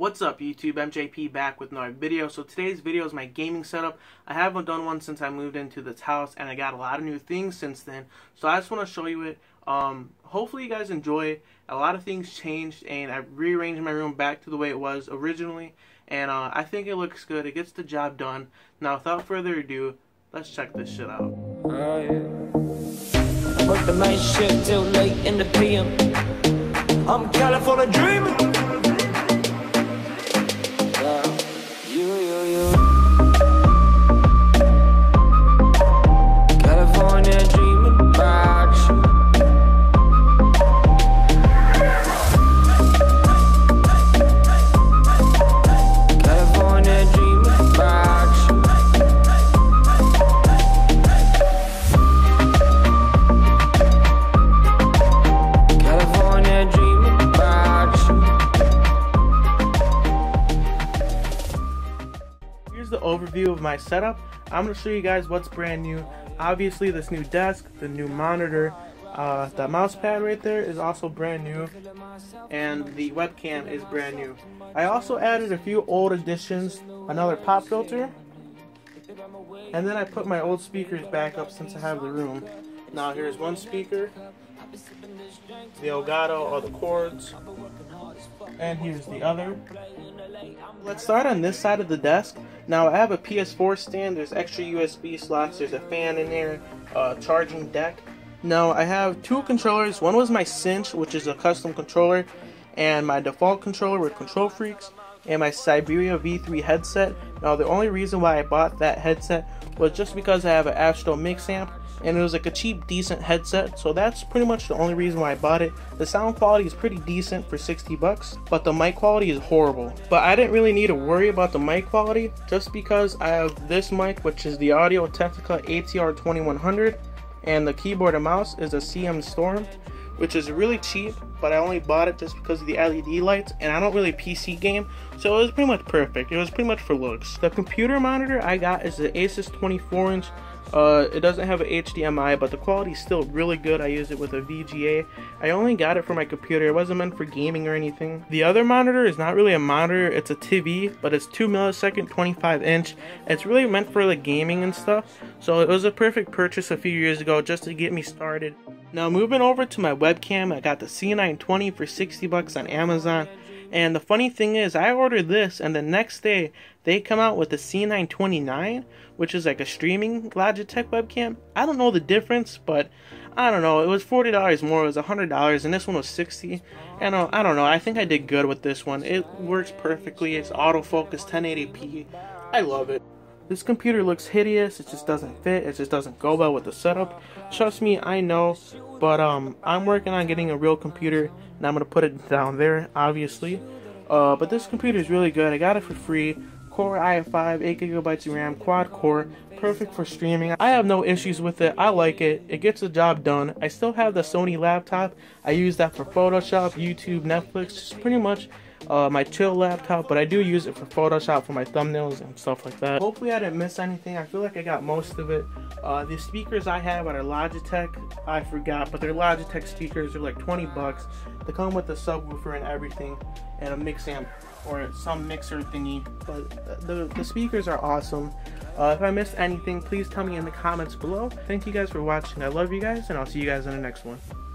What's up YouTube, MJP back with another video. So today's video is my gaming setup. I haven't done one since I moved into this house and I got a lot of new things since then. So I just want to show you it. Hopefully you guys enjoy it. A lot of things changed and I rearranged my room back to the way it was originally. And I think it looks good. It gets the job done. Now without further ado, let's check this shit out. I work the night shift till late in the PM. I'm California dreaming. Overview of my setup. I'm going to show you guys what's brand new. Obviously this new desk, the new monitor, the mouse pad right there is also brand new, and the webcam is brand new. I also added a few old additions, another pop filter, and then I put my old speakers back up since I have the room. Now here's one speaker, the Elgato or the cords, and here's the other. Let's start on this side of the desk. Now I have a PS4 stand, there's extra USB slots, there's a fan in there, a charging deck. Now I have two controllers. One was my Cinch, which is a custom controller, and my default controller with Control Freaks, and my Siberia V3 headset. Now the only reason why I bought that headset was just because I have an Astro Mixamp, and it was like a cheap, decent headset, so that's pretty much the only reason why I bought it. The sound quality is pretty decent for 60 bucks, but the mic quality is horrible. But I didn't really need to worry about the mic quality just because I have this mic, which is the Audio-Technica ATR2100, and the keyboard and mouse is a CM Storm, which is really cheap, but I only bought it just because of the LED lights, and I don't really PC game, so it was pretty much perfect. It was pretty much for looks. The computer monitor I got is the Asus 24-inch. It doesn't have an HDMI, but the quality is still really good. I use it with a VGA. I only got it for my computer. It wasn't meant for gaming or anything. The other monitor is not really a monitor. It's a TV, but it's 2 millisecond, 25 inch. It's really meant for the gaming and stuff. So it was a perfect purchase a few years ago just to get me started. Now moving over to my webcam, I got the C920 for 60 bucks on Amazon. And the funny thing is, I ordered this and the next day they come out with the C929, which is like a streaming Logitech webcam. I don't know the difference, but I don't know. It was $40 more, it was $100, and this one was $60. And I don't know, I think I did good with this one. It works perfectly, it's autofocus, 1080p. I love it. This computer looks hideous, it just doesn't fit, it just doesn't go well with the setup. Trust me, I know, but I'm working on getting a real computer, and I'm going to put it down there, obviously. But this computer is really good, I got it for free. Core i5, 8GB of RAM, quad core, perfect for streaming. I have no issues with it, I like it, it gets the job done. I still have the Sony laptop, I use that for Photoshop, YouTube, Netflix, just pretty much my chill laptop, but I do use it for Photoshop for my thumbnails and stuff like that. Hopefully I didn't miss anything. I feel like I got most of it. The speakers I have are Logitech. I forgot, but they're Logitech speakers. They're like 20 bucks. They come with a subwoofer and everything and a mix amp or some mixer thingy, but the speakers are awesome. If I missed anything, please tell me in the comments below. Thank you guys for watching. I love you guys, and I'll see you guys in the next one.